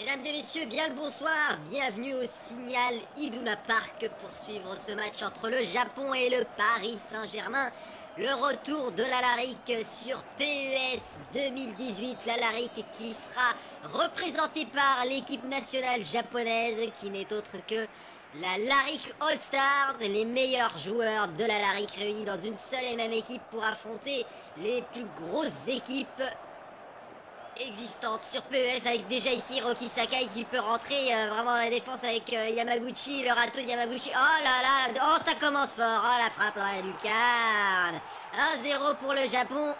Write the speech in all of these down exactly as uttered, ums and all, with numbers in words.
Mesdames et messieurs, bien le bonsoir, bienvenue au Signal Iduna Park pour suivre ce match entre le Japon et le Paris Saint-Germain. Le retour de la Lareec sur P E S deux mille dix-huit, la Lareec qui sera représentée par l'équipe nationale japonaise qui n'est autre que la Lareec All-Stars, les meilleurs joueurs de la Lareec réunis dans une seule et même équipe pour affronter les plus grosses équipes existante sur P E S, avec déjà ici Roki Sakai qui peut rentrer euh, vraiment à la défense avec euh, Yamaguchi, le râteau de Yamaguchi. Oh là là, là, oh ça commence fort, oh la frappe dans la lucarne. un zéro pour le Japon.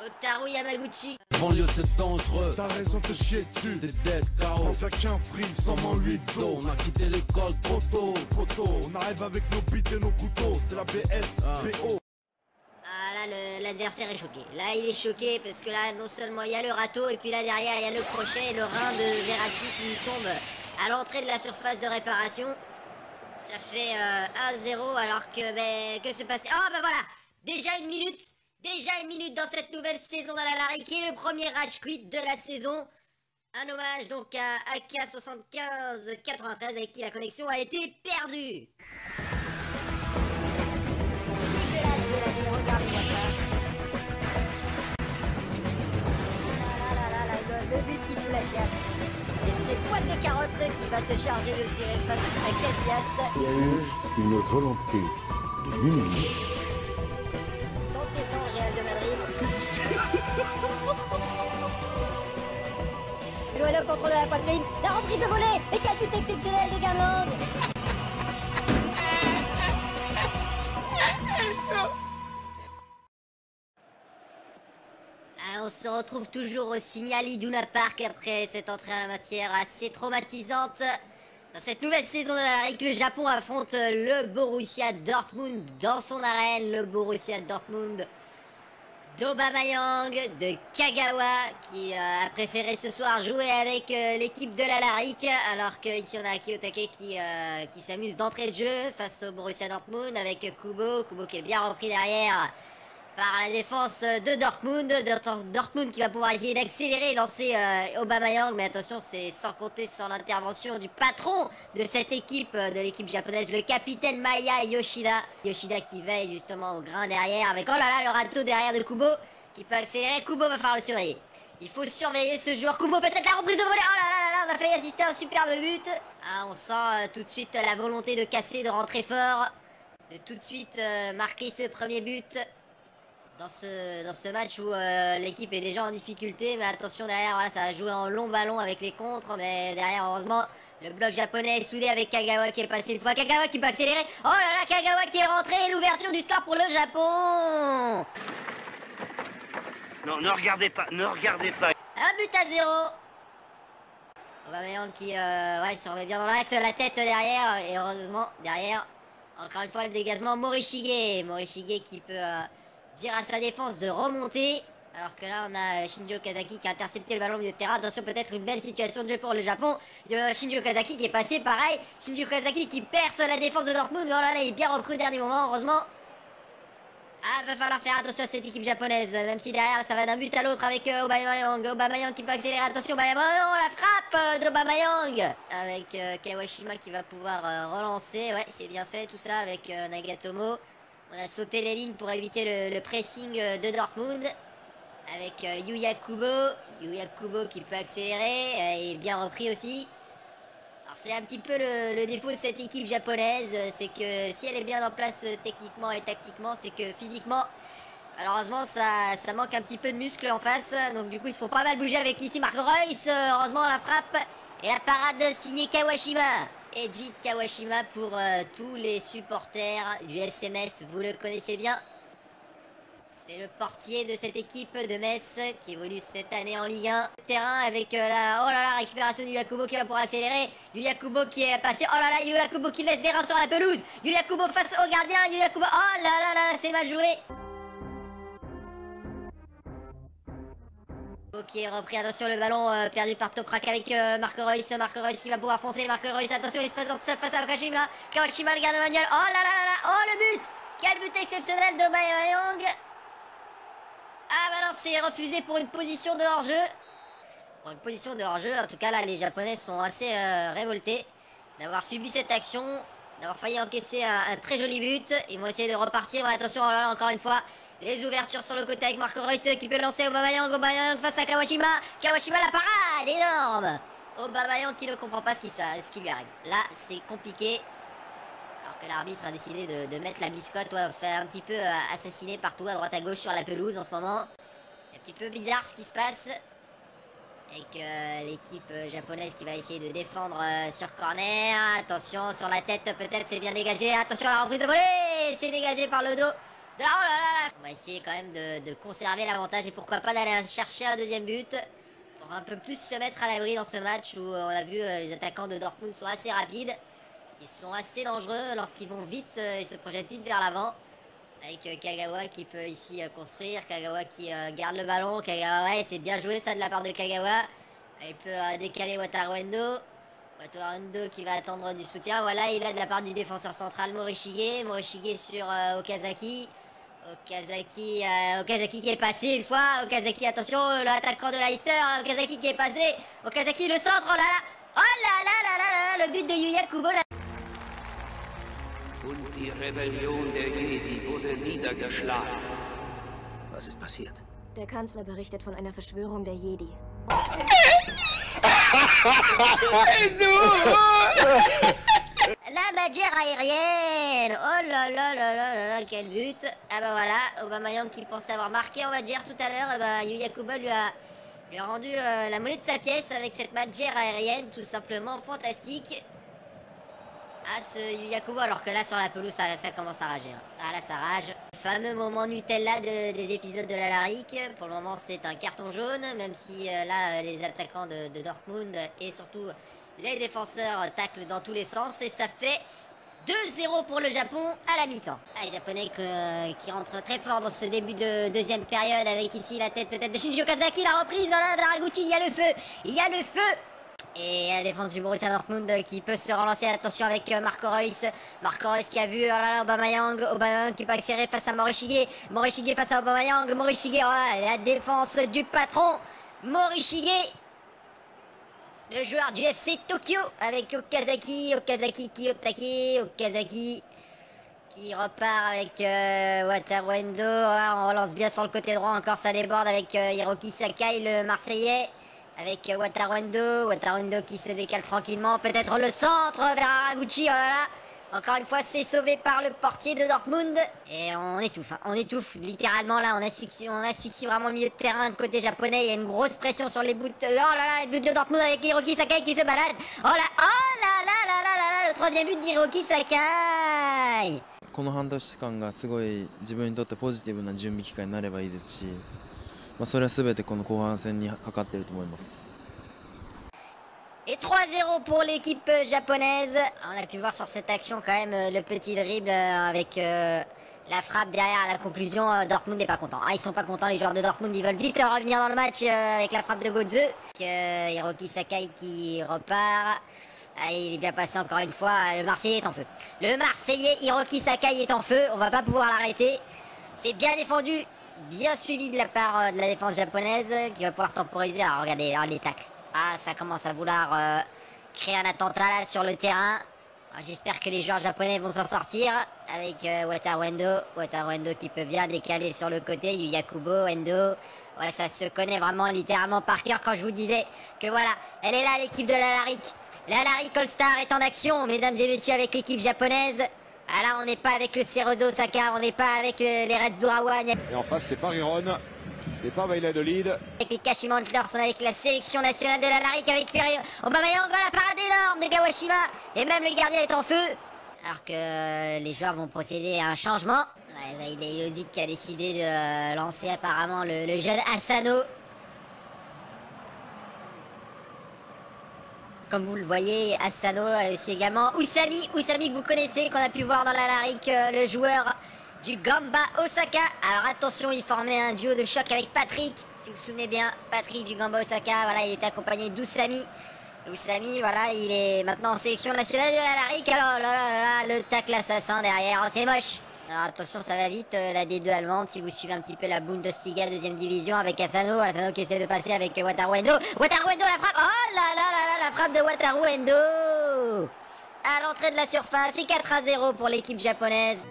Otaru Yamaguchi. Banlieue c'est dangereux, t'as raison de chier dessus. Des dettes K O, on flaque un free, cent huit zones. On a quitté l'école trop tôt, trop tôt. On arrive avec nos bites et nos couteaux, c'est la P S P O. Ah là, l'adversaire est choqué. Là, il est choqué parce que là, non seulement il y a le râteau, et puis là derrière, il y a le crochet et le rein de Verratti qui tombe à l'entrée de la surface de réparation. Ça fait euh, un zéro alors que, ben, que se passe... Oh, ben voilà, déjà une minute, déjà une minute dans cette nouvelle saison dans la Lareec, qui est le premier rage quit de la saison. Un hommage donc à A K soixante-quinze quatre-vingt-treize avec qui la connexion a été perdue. Le but qui fout la Cassias. Et c'est Poix de Carotte qui va se charger de le tirer face à Cassias. Il y a eu une volonté de l'humilier. Dans les temps le Real de Madrid. Joël au contrôle de la poitrine. La reprise de volée. Et quel but exceptionnel de Gameland. On se retrouve toujours au Signal Iduna Park après cette entrée en matière assez traumatisante. Dans cette nouvelle saison de la Lareec, le Japon affronte le Borussia Dortmund dans son arène. Le Borussia Dortmund d'Aubameyang, de Kagawa, qui euh, a préféré ce soir jouer avec euh, l'équipe de la Lareec. Alors qu'ici on a Kiyotake qui, euh, qui s'amuse d'entrée de jeu face au Borussia Dortmund avec Kubo. Kubo qui est bien repris derrière par la défense de Dortmund, de Dortmund qui va pouvoir essayer d'accélérer et lancer euh, Aubameyang, mais attention, c'est sans compter sans l'intervention du patron de cette équipe, de l'équipe japonaise, le capitaine Maya Yoshida. Yoshida qui veille justement au grain derrière, avec oh là là, le râteau derrière de Kubo, qui peut accélérer. Kubo va falloir le surveiller. Il faut surveiller ce joueur. Kubo peut-être la reprise de volée. Oh là là là, on a failli assister à un superbe but. Ah, on sent euh, tout de suite la volonté de casser, de rentrer fort, de tout de suite euh, marquer ce premier but. Dans ce, dans ce match où euh, l'équipe est déjà en difficulté, mais attention derrière, voilà, ça a joué en long ballon avec les contres, mais derrière, heureusement, le bloc japonais est soudé avec Kagawa qui est passé une fois. Kagawa qui peut accélérer. Oh là là, Kagawa qui est rentré, l'ouverture du score pour le Japon. Non, ne regardez pas, ne regardez pas. Un but à zéro. Aubameyang qui euh, ouais, se remet bien dans l'axe, la tête derrière, et heureusement, derrière, encore une fois, le dégagement Morishige. Morishige qui peut... Euh, dire à sa défense de remonter, alors que là on a Shinji Okazaki qui a intercepté le ballon au milieu de terrain. Attention, peut-être une belle situation de jeu pour le Japon. euh, Shinji Okazaki qui est passé pareil, Shinji Okazaki qui perce la défense de Dortmund, mais oh là là, il est bien repris au dernier moment, heureusement. Ah, va falloir faire attention à cette équipe japonaise, même si derrière ça va d'un but à l'autre avec euh, Aubameyang. Aubameyang qui peut accélérer, attention Aubameyang, la frappe de Aubameyang avec euh, Kawashima qui va pouvoir euh, relancer. Ouais, c'est bien fait tout ça avec euh, Nagatomo. On a sauté les lignes pour éviter le, le pressing de Dortmund. Avec euh, Yuya Kubo. Yuya Kubo qui peut accélérer euh, et bien repris aussi. Alors c'est un petit peu le, le défaut de cette équipe japonaise. C'est que si elle est bien en place euh, techniquement et tactiquement, c'est que physiquement, malheureusement, ça, ça manque un petit peu de muscle en face. Donc du coup, ils se font pas mal bouger avec ici Marco Reus. Heureusement, la frappe et la parade signée Kawashima. Et Jit Kawashima pour euh, tous les supporters du F C Metz, vous le connaissez bien. C'est le portier de cette équipe de Metz qui évolue cette année en Ligue un. Terrain avec euh, la oh là là, récupération du Yuya Kubo qui va pouvoir accélérer. Yuya Kubo qui est passé. Oh là là, Yuya Kubo qui laisse des reins sur la pelouse. Yuya Kubo face au gardien. Yuya Kubo. Oh là là là, c'est mal joué. Qui est repris, attention le ballon euh, perdu par Toprak avec euh, Marco Reus, Marco Reus qui va pouvoir foncer, Marco Reus, attention il se présente face à Okashima, Kawashima le garde manuel, oh là là là là, oh le but, quel but exceptionnel de Aubameyang. Ah bah non, c'est refusé pour une position de hors-jeu. Dans une position de hors-jeu. En tout cas, là, les Japonais sont assez euh, révoltés d'avoir subi cette action, d'avoir failli encaisser un, un très joli but. Ils vont essayer de repartir. Mais attention, oh là là, encore une fois, les ouvertures sur le côté avec Marco Reus qui peut lancer Aubameyang. Aubameyang face à Kawashima. Kawashima, la parade énorme. Aubameyang qui ne comprend pas ce qui, ce qui lui arrive. Là, c'est compliqué. Alors que l'arbitre a décidé de, de mettre la biscotte. Ouais, on se fait un petit peu assassiner partout, à droite à gauche sur la pelouse en ce moment. C'est un petit peu bizarre ce qui se passe. Avec euh, l'équipe japonaise qui va essayer de défendre euh, sur corner. Attention sur la tête, peut-être c'est bien dégagé. Attention à la reprise de volée. C'est dégagé par le dos. De... Oh là là là. On va essayer quand même de, de conserver l'avantage et pourquoi pas d'aller chercher un deuxième but. Pour un peu plus se mettre à l'abri dans ce match où euh, on a vu euh, les attaquants de Dortmund sont assez rapides. Ils sont assez dangereux lorsqu'ils vont vite euh, et se projettent vite vers l'avant. Avec euh, Kagawa qui peut ici euh, construire, Kagawa qui euh, garde le ballon, Kagawa, ouais, c'est bien joué ça de la part de Kagawa. Il peut euh, décaler Wataru Endo. Wataru Endo qui va attendre du soutien, voilà, il a de la part du défenseur central Morishige, Morishige sur euh, Okazaki. Okazaki, euh, Okazaki qui est passé une fois, Okazaki, attention, l'attaquant de Leicester, Okazaki qui est passé, Okazaki le centre, oh là là, oh là là là là, le but de Yuya Kubo là. Was ist passiert? Der Kanzler berichtet von einer Verschwörung der Jedi. La magie aérienne. Oh là là là là là là, quel but. Ah bah voilà, Aubameyang qui pensait avoir marqué, on va dire, tout à l'heure, bah, Yuya Kubo lui a, lui a rendu euh, la monnaie de sa pièce avec cette magie aérienne, tout simplement fantastique. Ah, ce Yuya Kubo, alors que là sur la pelouse ça, ça commence à rager. Ah là ça rage. Le fameux moment Nutella de, des épisodes de la Lareec. Pour le moment c'est un carton jaune. Même si euh, là les attaquants de, de Dortmund et surtout les défenseurs taclent dans tous les sens. Et ça fait deux zéro pour le Japon à la mi-temps. Ah, les Japonais que, qui rentrent très fort dans ce début de deuxième période. Avec ici la tête peut-être de Shinji Okazaki. La reprise, oh là, Haraguchi, il y a le feu. Il y a le feu. Et la défense du Borussia Dortmund qui peut se relancer, attention avec Marco Reus. Marco Reus qui a vu, oh là là, Aubameyang, Aubameyang qui peut accélérer face à Morishige. Morishige face à Aubameyang, Morishige, oh là, la défense du patron, Morishige. Le joueur du F C Tokyo avec Okazaki, Okazaki, Kiyotake, Okazaki. Qui repart avec euh, Wataru Endo, ah, on relance bien sur le côté droit, encore ça déborde avec euh, Hiroki Sakai, le Marseillais. Avec Wataru Endo, Wataru Endo qui se décale tranquillement, peut-être le centre vers Haraguchi, oh là là. Encore une fois c'est sauvé par le portier de Dortmund. Et on étouffe, hein. On étouffe littéralement là, on asphyxie, on asphyxie vraiment le milieu de terrain de côté japonais. Il y a une grosse pression sur les bouts de... Oh là là, les buts de Dortmund avec Hiroki Sakai qui se balade. Oh là, oh là là là là là là, le troisième but d'Hiroki Sakai. Et trois zéro pour l'équipe japonaise. On a pu voir sur cette action quand même le petit dribble avec euh, la frappe derrière la conclusion. Dortmund n'est pas content. Ah, ils sont pas contents les joueurs de Dortmund, ils veulent vite revenir dans le match euh, avec la frappe de Götze. Euh, Hiroki Sakai qui repart. Ah, il est bien passé encore une fois. Le Marseillais est en feu. Le Marseillais Hiroki Sakai est en feu. On va pas pouvoir l'arrêter. C'est bien défendu. Bien suivi de la part de la défense japonaise qui va pouvoir temporiser. Ah, regardez, alors les tacles. Ah, ça commence à vouloir euh, créer un attentat là sur le terrain. J'espère que les joueurs japonais vont s'en sortir. Avec euh, Wataru Endo. Wataru Endo qui peut bien décaler sur le côté. Yuya Kubo, Endo. Ouais, ça se connaît vraiment littéralement par cœur quand je vous disais que voilà, elle est là l'équipe de la Lareec. La Lareec All-Star est en action, mesdames et messieurs, avec l'équipe japonaise. Ah là, on n'est pas avec le Cerezo Osaka, on n'est pas avec le, les Reds d'Urawa. Et en face, c'est pas Riron, c'est pas Valladolid. Avec les Kashima Antlers, on est avec la sélection nationale de la Lareec avec Ferry. Aubameyang, la parade énorme de Kawashima. Et même le gardien est en feu. Alors que les joueurs vont procéder à un changement. Ouais, il est logique qui a décidé de lancer apparemment le, le jeune Asano. Comme vous le voyez, Asano, c'est également Ousami, Ousami que vous connaissez, qu'on a pu voir dans la Lareec, le joueur du Gamba Osaka. Alors attention, il formait un duo de choc avec Patrick, si vous vous souvenez bien, Patrick du Gamba Osaka, voilà, il était accompagné d'Ousami. Ousami, voilà, il est maintenant en sélection nationale de la Lareec. Alors là, là, là, le tacle assassin derrière, oh, c'est moche. Alors attention, ça va vite, euh, la D deux allemande, si vous suivez un petit peu la Bundesliga deuxième division avec Asano, Asano qui essaie de passer avec Wataru Endo, Wataru Endo la frappe, oh là là là là, la frappe de Wataru Endo à l'entrée de la surface, c'est quatre à zéro pour l'équipe japonaise.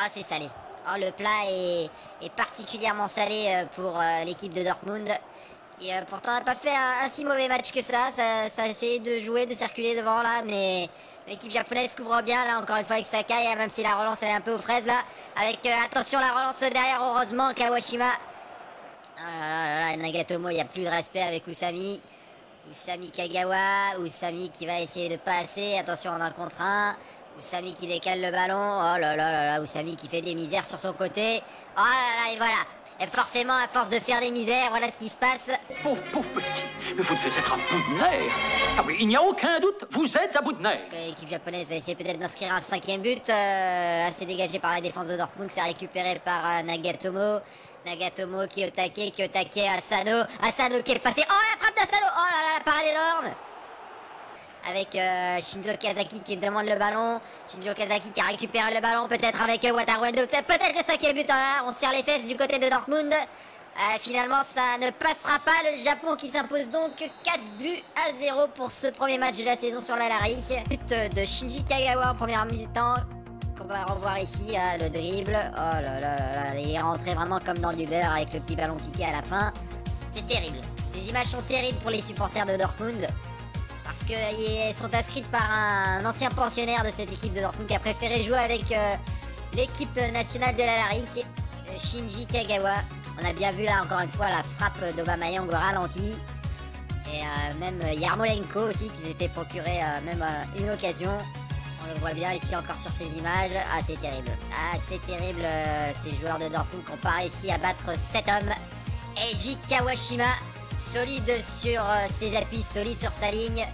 Ah, c'est salé. Oh, le plat est, est particulièrement salé pour euh, l'équipe de Dortmund, qui euh, pourtant n'a pas fait un, un si mauvais match que ça. Ça, ça a essayé de jouer, de circuler devant là, mais l'équipe japonaise couvre bien là, encore une fois avec Sakai, même si la relance elle est un peu aux fraises là. Avec euh, attention la relance derrière, heureusement Kawashima. Ah là là là, Nagatomo, il n'y a plus de respect avec Usami. Usami Kagawa, Usami qui va essayer de passer, attention en un contre un. Ousami qui décale le ballon, oh là là là là, Ousami qui fait des misères sur son côté, oh là là, et voilà, et forcément à force de faire des misères, voilà ce qui se passe. Pauvre, pauvre petit, mais vous devez être à bout de nerfs, ah oui, il n'y a aucun doute, vous êtes à bout de nerfs. L'équipe japonaise va essayer peut-être d'inscrire un cinquième but, euh, assez dégagé par la défense de Dortmund, c'est récupéré par euh, Nagatomo, Nagatomo, Kiyotake, Kiyotake, Asano, Asano qui est passé, oh la frappe d'Asano, oh là là, la parade énorme. Avec euh, Shinji Okazaki qui demande le ballon. Shinji Okazaki qui a récupéré le ballon. Peut-être avec Wataru Endo. Peut-être le cinquième but. Hein, on serre les fesses du côté de Dortmund. Euh, finalement, ça ne passera pas. Le Japon qui s'impose donc quatre buts à zéro pour ce premier match de la saison sur la Lareec. But de Shinji Kagawa en première mi-temps. Qu'on va revoir ici. Hein, le dribble. Oh là là là là. Il est rentré vraiment comme dans du beurre avec le petit ballon piqué à la fin. C'est terrible. Ces images sont terribles pour les supporters de Dortmund. Parce qu'elles sont inscrites par un ancien pensionnaire de cette équipe de Dortmund qui a préféré jouer avec euh, l'équipe nationale de la Lareec, Shinji Kagawa. On a bien vu là encore une fois la frappe d'Aubameyang au ralenti. Et euh, même Yarmolenko aussi qui s'était procuré euh, même euh, une occasion. On le voit bien ici encore sur ces images. Ah, c'est terrible. Ah, c'est terrible euh, ces joueurs de Dortmund qui n'ont pas réussi à battre cet homme. Eiji Kawashima. Solide sur ses appuis, solide sur sa ligne.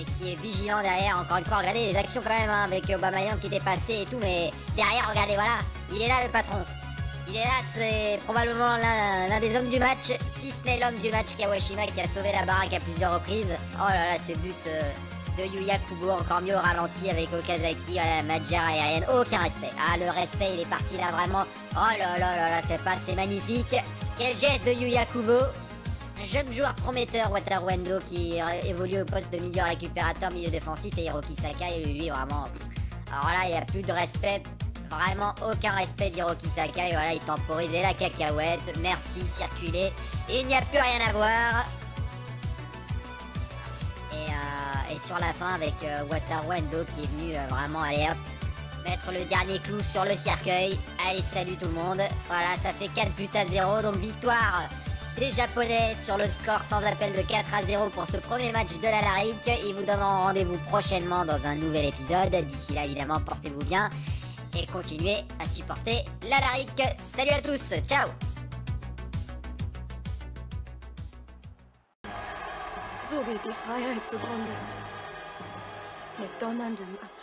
Et qui est vigilant derrière, encore une fois, regardez les actions quand même, hein, avec Aubameyang qui était passé et tout, mais derrière, regardez, voilà, il est là le patron. Il est là, c'est probablement l'un des hommes du match, si ce n'est l'homme du match, Kawashima, qui a sauvé la baraque à plusieurs reprises. Oh là là, ce but euh, de Yuya Kubo, encore mieux au ralenti avec Okazaki, à la Madjar aérienne, aucun respect. Ah, le respect, il est parti là, vraiment. Oh là là là là, cette passe, c'est magnifique. Quel geste de Yuya Kubo. Un jeune joueur prometteur, Wataru Endo, qui évolue au poste de milieu récupérateur, milieu défensif, et Hiroki Sakai, lui, vraiment... Alors là, il n'y a plus de respect, vraiment aucun respect d'Hiroki Sakai, voilà, il temporise, et la cacahuète, merci, circulez, il n'y a plus rien à voir. Et, euh, et sur la fin, avec euh, Wataru Endo, qui est venu euh, vraiment, aller hop, mettre le dernier clou sur le cercueil. Allez, salut tout le monde, voilà, ça fait quatre buts à zéro, donc victoire des Japonais sur le score sans appel de quatre à zéro pour ce premier match de la Lareec. Ils vous donnent rendez-vous prochainement dans un nouvel épisode. D'ici là, évidemment, portez-vous bien et continuez à supporter la Lareec. Salut à tous, ciao. So geht die Freiheit zugrunde. Mit donnerndem Applaus.